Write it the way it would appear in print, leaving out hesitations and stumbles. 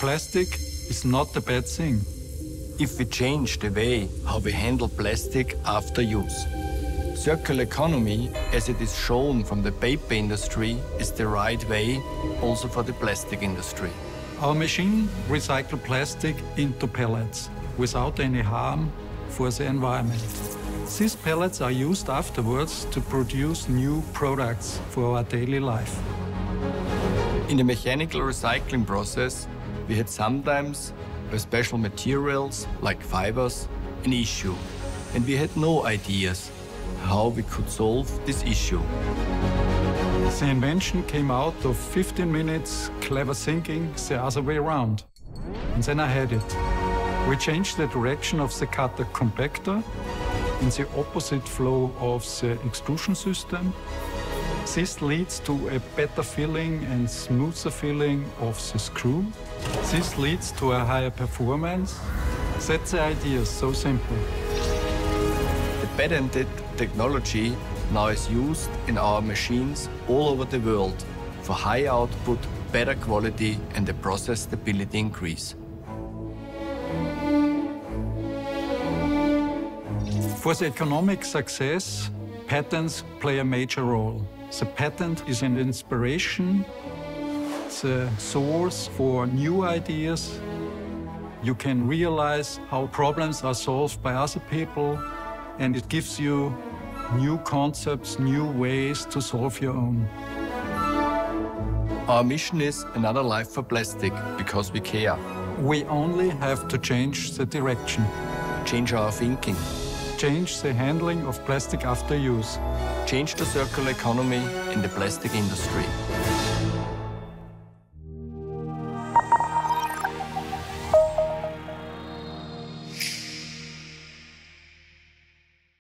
Plastic is not a bad thing. If we change the way how we handle plastic after use. Circular economy, as it is shown from the paper industry, is the right way also for the plastic industry. Our machine recycles plastic into pellets without any harm for the environment. These pellets are used afterwards to produce new products for our daily life. In the mechanical recycling process, we had sometimes, with special materials like fibers, an issue, and we had no ideas how we could solve this issue. The invention came out of 15 minutes clever thinking the other way around. And then I had it. We changed the direction of the cutter compactor in the opposite flow of the extrusion system. This leads to a better filling and smoother filling of the screw. This leads to a higher performance. That's the idea, so simple. The patented technology now is used in our machines all over the world for high output, better quality, and the process stability increase. For the economic success, patents play a major role. The patent is an inspiration, the source for new ideas. You can realize how problems are solved by other people, and it gives you new concepts, new ways to solve your own. Our mission is another life for plastic, because we care. We only have to change the direction. Change our thinking. Change the handling of plastic after use. Change the circular economy in the plastic industry.